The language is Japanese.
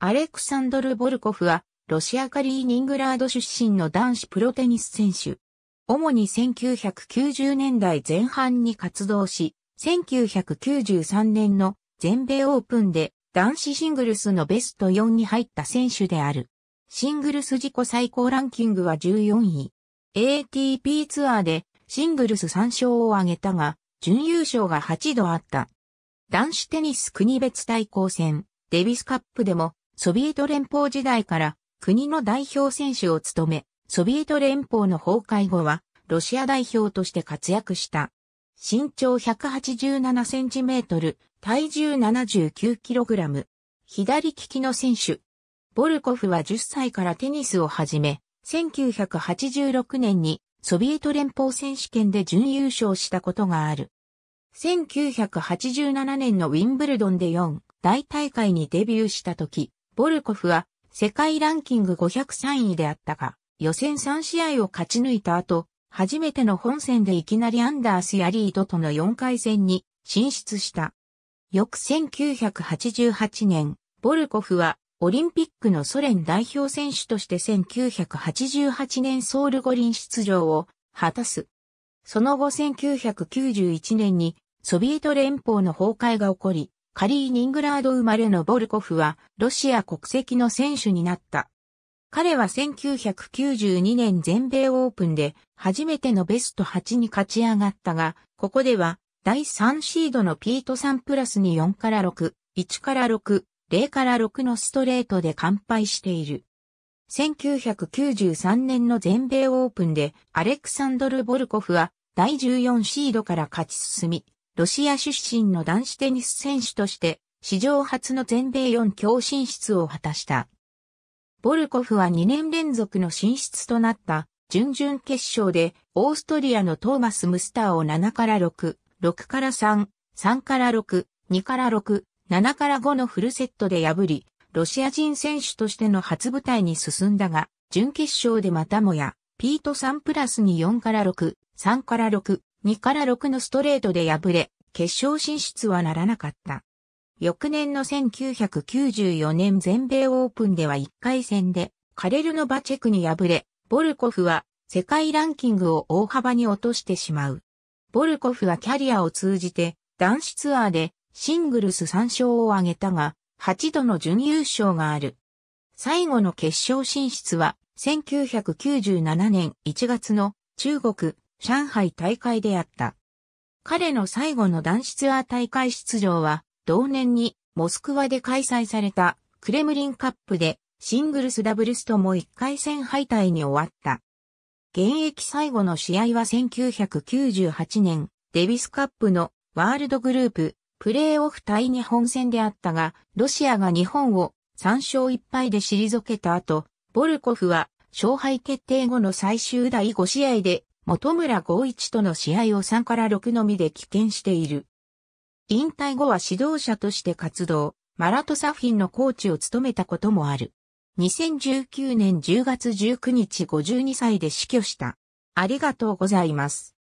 アレクサンドル・ボルコフは、ロシアカリーニングラード出身の男子プロテニス選手。主に1990年代前半に活動し、1993年の全米オープンで男子シングルスのベスト4に入った選手である。シングルス自己最高ランキングは14位。ATP ツアーでシングルス3勝を挙げたが、準優勝が8度あった。男子テニス国別対抗戦、デビスカップでもソビエト連邦時代から国の代表選手を務め、ソビエト連邦の崩壊後は、ロシア代表として活躍した。身長187センチメートル、体重79キログラム。左利きの選手。ボルコフは10歳からテニスを始め、1986年にソビエト連邦選手権で準優勝したことがある。1987年のウィンブルドンで4大大会にデビューした時、ボルコフは世界ランキング503位であったが、予選3試合を勝ち抜いた後、初めての本戦でいきなりアンダースやリードとの4回戦に進出した。翌1988年、ボルコフはオリンピックのソ連代表選手として1988年ソウル五輪出場を果たす。その後1991年にソビエト連邦の崩壊が起こり、カリーニングラード生まれのボルコフはロシア国籍の選手になった。彼は1992年全米オープンで初めてのベスト8に勝ち上がったが、ここでは第3シードのピート・サンプラスに4から6、1から6、0から6のストレートで完敗している。1993年の全米オープンでアレクサンドル・ボルコフは第14シードから勝ち進み、ロシア出身の男子テニス選手として史上初の全米4強進出を果たした。ボルコフは2年連続の進出となった準々決勝でオーストリアのトーマス・ムスターを7から6、6から3、3から6、2から6、7から5のフルセットで破り、ロシア人選手としての初舞台に進んだが、準決勝でまたもやピート・サンプラスに4から6、3から6、2から6のストレートで敗れ、決勝進出はならなかった。翌年の1994年全米オープンでは1回戦でカレルノバチェクに敗れ、ボルコフは世界ランキングを大幅に落としてしまう。ボルコフはキャリアを通じて男子ツアーでシングルス3勝を挙げたが、8度の準優勝がある。最後の決勝進出は1997年1月の中国上海大会であった。彼の最後の男子ツアー大会出場は、同年にモスクワで開催されたクレムリンカップでシングルスダブルスとも1回戦敗退に終わった。現役最後の試合は1998年デビスカップのワールドグループプレーオフ対日本戦であったが、ロシアが日本を3勝1敗で退けた後、ボルコフは勝敗決定後の最終第5試合で本村5-1との試合を3から6のみで棄権している。引退後は指導者として活動、マラトサフィンのコーチを務めたこともある。2019年10月19日52歳で死去した。ありがとうございます。